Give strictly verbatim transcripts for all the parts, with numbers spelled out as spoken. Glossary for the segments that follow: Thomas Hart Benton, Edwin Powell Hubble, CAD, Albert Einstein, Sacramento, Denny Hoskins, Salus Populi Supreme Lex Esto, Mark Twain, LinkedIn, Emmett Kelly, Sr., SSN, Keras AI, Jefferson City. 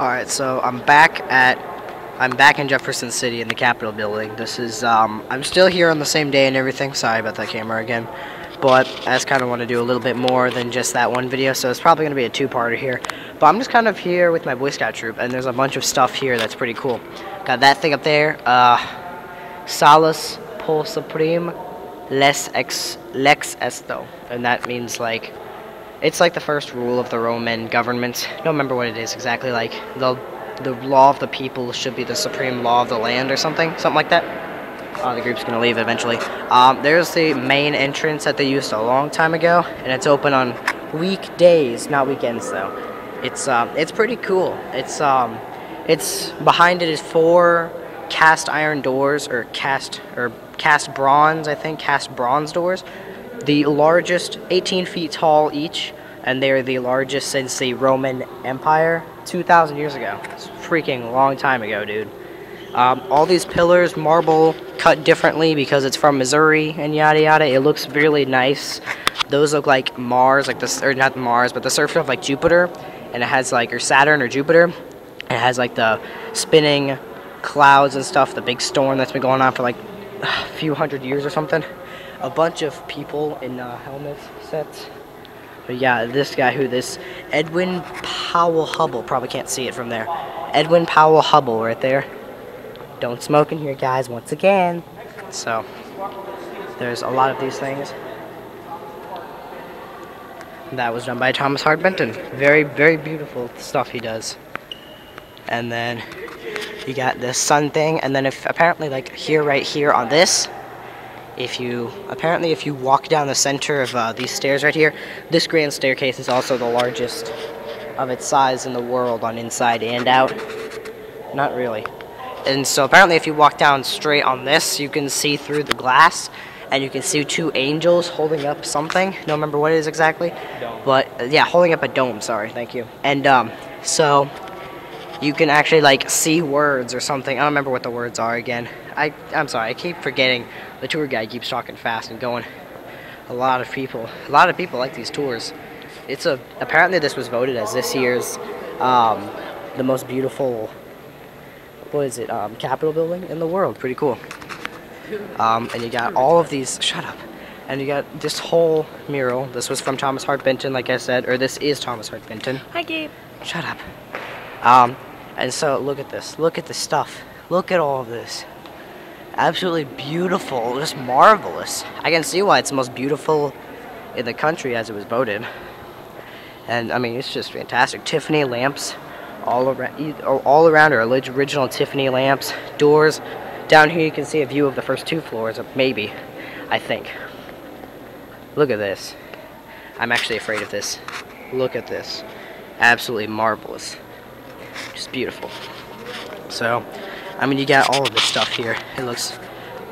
All right, so I'm back at I'm back in Jefferson City in the Capitol building. This is um, I'm still here on the same day and everything. Sorry about that camera again, but I just kind of want to do a little bit more than just that one video, so it's probably going to be a two-parter here. But I'm just kind of here with my Boy Scout troop, and there's a bunch of stuff here that's pretty cool. Got that thing up there, uh, Salus Populi Supreme Lex Esto, and that means like, it's like the first rule of the Roman government. I don't remember what it is exactly, like the, the law of the people should be the supreme law of the land or something, something like that. Uh, the group's going to leave eventually. Um, there's the main entrance that they used a long time ago, and it's open on weekdays, not weekends though. It's um, it's pretty cool. It's um, it's behind it is four cast iron doors, or cast or cast bronze, I think, cast bronze doors. The largest, eighteen feet tall each, and they are the largest since the Roman Empire two thousand years ago. It's a freaking long time ago, dude. Um, all these pillars, marble, cut differently because it's from Missouri and yada yada. It looks really nice. Those look like Mars, like the, or not Mars, but the surface of like Jupiter, and it has like, or Saturn or Jupiter, and it has like the spinning clouds and stuff, the big storm that's been going on for like a few hundred years or something. A bunch of people in uh, helmet sets. But yeah, this guy who this, Edwin Powell Hubble, probably can't see it from there. Edwin Powell Hubble right there. Don't smoke in here, guys, once again. So, there's a lot of these things. That was done by Thomas Hart Benton. Very, very beautiful stuff he does. And then you got the sun thing. And then if apparently, like here, right here on this, if you, apparently if you walk down the center of uh, these stairs right here, this grand staircase is also the largest of its size in the world on inside and out. Not really. And so apparently if you walk down straight on this, you can see through the glass, and you can see two angels holding up something. Don't remember what it is exactly. Dome. But uh, yeah, holding up a dome, sorry, thank you. And um, so you can actually like see words or something. I don't remember what the words are again. I, I'm sorry, I keep forgetting. The tour guide keeps talking fast and going. A lot of people, a lot of people like these tours. It's a, apparently this was voted as this year's um, the most beautiful, what is it, um, Capitol building in the world. Pretty cool. Um, and you got all of these, shut up, and you got this whole mural. This was from Thomas Hart Benton, like I said, or this is Thomas Hart Benton. Hi, Gabe. Shut up. Um, and so look at this, look at the stuff, look at all of this. Absolutely beautiful, just marvelous. I can see why it's the most beautiful in the country as it was voted. And I mean, it's just fantastic. Tiffany lamps. All around, all around are original Tiffany lamps, doors. Down here you can see a view of the first two floors, maybe, I think. Look at this. I'm actually afraid of this. Look at this. Absolutely marvelous. Just beautiful. So, I mean, you got all of this stuff here. It looks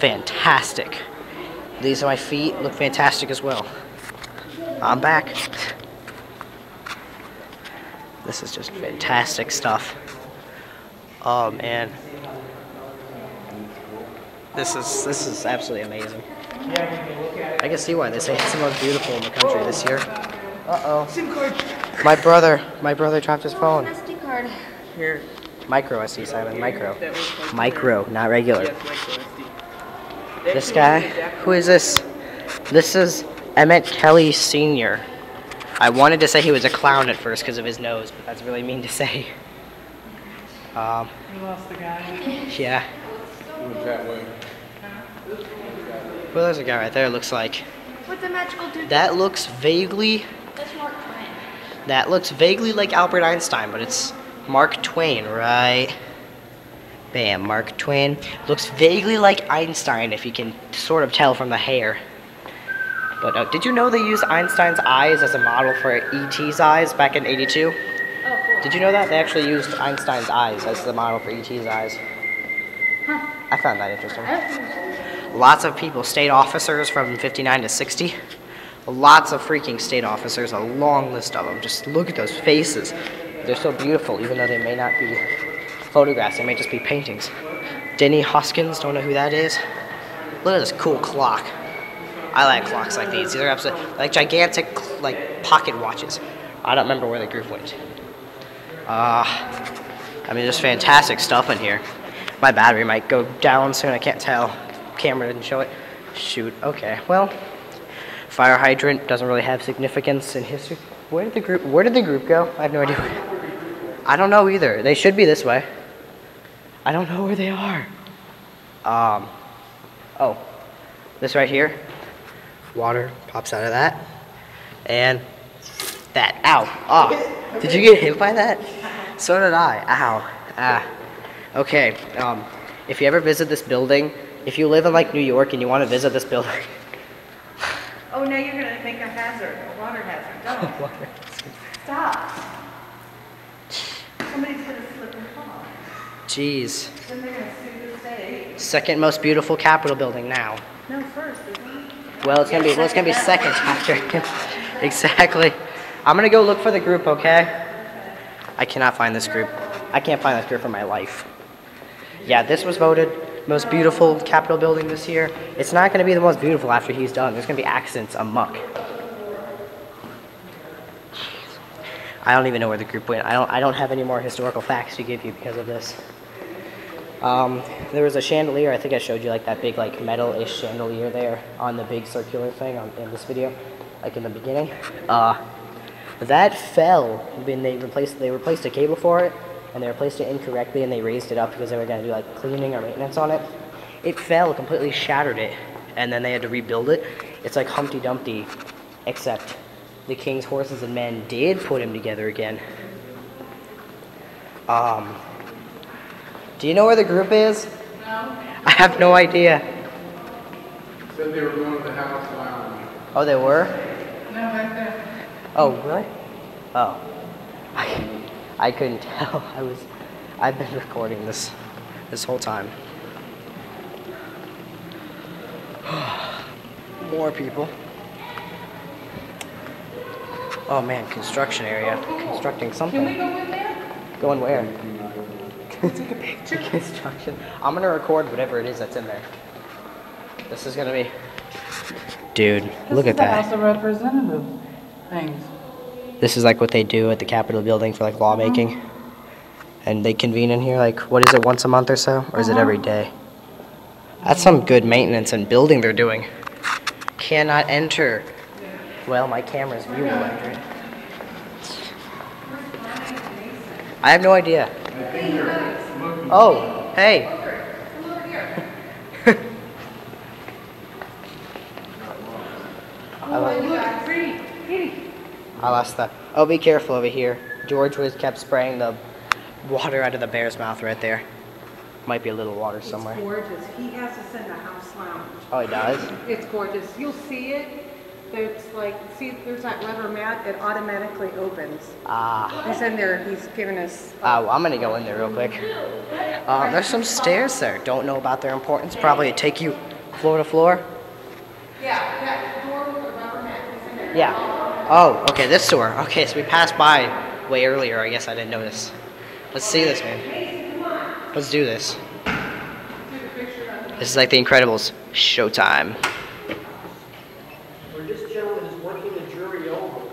fantastic. These are my feet. Look fantastic as well. I'm back. This is just fantastic stuff. Oh man, this is this is absolutely amazing. I can see why they say it's the most beautiful in the country this year. Uh oh. My brother, my brother dropped his phone. S D card. Here. Micro, I see, Simon. Micro. Micro, not regular. This guy, who is this? This is Emmett Kelly, Senior I wanted to say he was a clown at first because of his nose, but that's really mean to say. Um, we lost the guy. Yeah. Well, there's a guy right there, looks like. What's a magical dude? That looks vaguely... That's Mark Twain. That looks vaguely like Albert Einstein, but it's Mark Twain, right? Bam, Mark Twain. Looks vaguely like Einstein, if you can sort of tell from the hair. But uh, did you know they used Einstein's eyes as a model for E T's eyes back in eighty-two? Oh, cool. Did you know that? They actually used Einstein's eyes as the model for E T's eyes. Huh. I found that interesting. I Lots of people, state officers from fifty-nine to sixty. Lots of freaking state officers, a long list of them. Just look at those faces. They're so beautiful, even though they may not be photographs. They may just be paintings. Denny Hoskins, don't know who that is. Look at this cool clock. I like clocks like these. These are absolutely, like gigantic, like pocket watches. I don't remember where the group went. Uh, I mean, there's fantastic stuff in here. My battery might go down soon, I can't tell. Camera didn't show it. Shoot, okay, well, fire hydrant doesn't really have significance in history. Where did the group, where did the group go? I have no idea. I don't know either. They should be this way. I don't know where they are. Um, oh, this right here. Water pops out of that. And that, ow, ah. Did you get hit by that? So did I, ow, ah. Okay, um, if you ever visit this building, if you live in like New York and you want to visit this building. Oh, now you're going to make a hazard, a water hazard, don't. Water. Stop. Somebody's going to slip and fall. Jeez. Then they're going to sue the state. Second most beautiful Capitol building now. No, first, isn't it? Well, it's going to be, well, it's going to be second after. Exactly. I'm going to go look for the group, okay? I cannot find this group. I can't find this group for my life. Yeah, this was voted most beautiful Capitol building this year. It's not going to be the most beautiful after he's done. There's going to be accidents amok. I don't even know where the group went. I don't. I don't have any more historical facts to give you because of this. Um, there was a chandelier. I think I showed you like that big like metal-ish chandelier there on the big circular thing on, in this video, like in the beginning. Uh, that fell when they replaced. They replaced a cable for it. And they replaced it incorrectly and they raised it up because they were going to do like cleaning or maintenance on it. It fell, completely shattered it, and then they had to rebuild it. It's like Humpty Dumpty, except the king's horses and men did put him together again. Um, do you know where the group is? No. I have no idea. Said they were going to the house lounge. Oh, they were? No, right there. Oh, really? Oh. I I couldn't tell. I was, I've been recording this, this whole time. More people. Oh man, construction area. Constructing something. Can we go in there? Going where? Can we take a picture? Construction. I'm gonna record whatever it is that's in there. This is gonna be. Dude, look at that. This is the House of Representative things. This is like what they do at the Capitol building for like lawmaking. Mm-hmm. And they convene in here like, what is it, once a month or so? Or is mm-hmm. it every day? That's some good maintenance and building they're doing. Cannot enter. Well, my camera's viewing it. I have no idea. Oh, hey. I like it. I lost that. Oh, be careful over here. George was kept spraying the water out of the bear's mouth right there. Might be a little water it's somewhere. It's gorgeous. He has us in the house lounge. Oh, he does? It's gorgeous. You'll see it. There's like, see, there's that rubber mat that automatically opens. Ah. He's in there. He's giving us. Oh, uh, well, I'm going to go in there real quick. Um, there's some stairs there. Don't know about their importance. Probably take you floor to floor. Yeah, that door with the rubber mat is in there. Yeah. Oh, okay, this door. Okay, so we passed by way earlier. I guess I didn't notice. Let's see this, man. Let's do this. This is like The Incredibles. Showtime. Where this gentleman is working the jury over.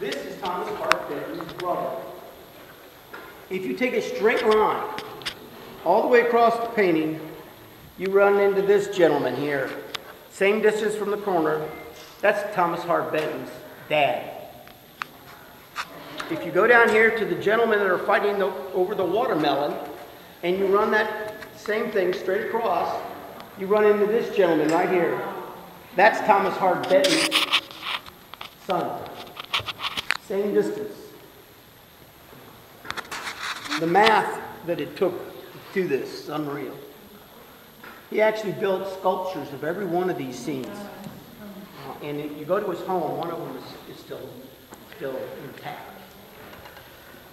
This is Thomas Hart Benton's brother. If you take a straight line all the way across the painting, you run into this gentleman here. Same distance from the corner. That's Thomas Hart Benton's dad. If you go down here to the gentlemen that are fighting the, over the watermelon, and you run that same thing straight across, you run into this gentleman right here. That's Thomas Hart Benton's son. Same distance. The math that it took to do this is unreal. He actually built sculptures of every one of these scenes. And you go to his home, one of them is, is still still intact.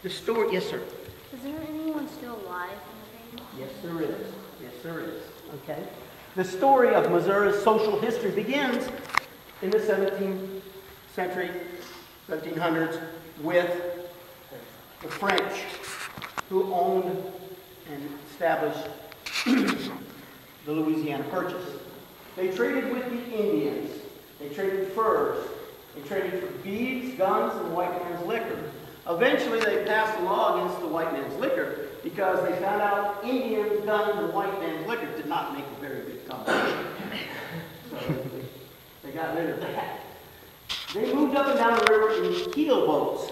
The story, yes, sir? Is there anyone still alive in the painting? Yes, there is. Yes, there is. Okay. The story of Missouri's social history begins in the seventeenth century, seventeen hundreds, with the French, who owned and established the Louisiana Purchase. They traded with the Indians. They traded furs. They traded for beads, guns, and white man's liquor. Eventually, they passed a law against the white man's liquor because they found out Indians done the white man's liquor did not make a very good combination. So they, they got rid of that. They moved up and down the river in keel boats,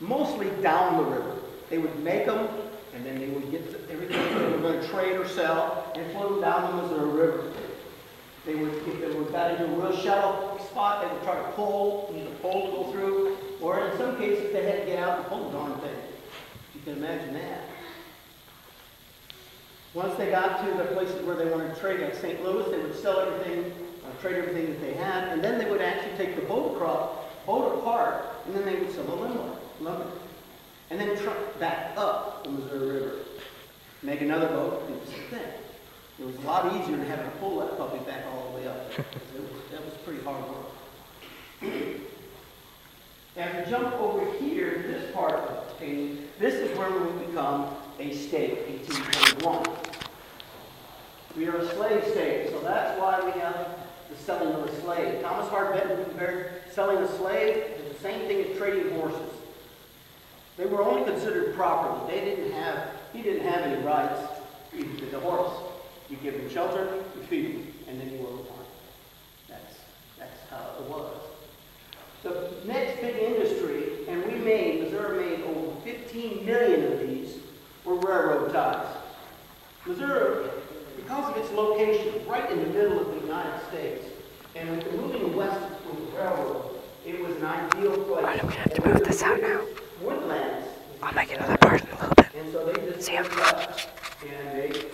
mostly down the river. They would make them, and then they would get everything they were going to trade or sell, and float them down the Missouri River. They would, if they were got into a real shallow spot, they would try to pole, use a pole to go through, or in some cases they had to get out and pull the darn thing. You can imagine that. Once they got to the places where they wanted to trade, like Saint Louis, they would sell everything, uh, trade everything that they had, and then they would actually take the boat across, boat apart, and then they would sell the lumber, lumber, and then truck back up the Missouri River, make another boat, and do the same thing. It was a lot easier than having to pull that puppy back all the way up. It was, that was pretty hard work. As we jump over here to this part of the painting, this is where we become a state, eighteen twenty-one. We are a slave state, so that's why we have the selling of a slave. Thomas Hart Benton compared selling a slave to the same thing as trading horses. They were only considered property. They didn't have, he didn't have any rights to the horse. You give them shelter, you feed them, and then you will farm. That's, that's how it was. The next big industry, and we made, Missouri made over fifteen million of these, were railroad ties. Missouri, because of its location, right in the middle of the United States, and with the moving west from the railroad, it was an ideal place. All right, I'm going to have to move this out now. Woodlands. I'll make another part in a little bit. And so they just see you. And they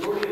slowly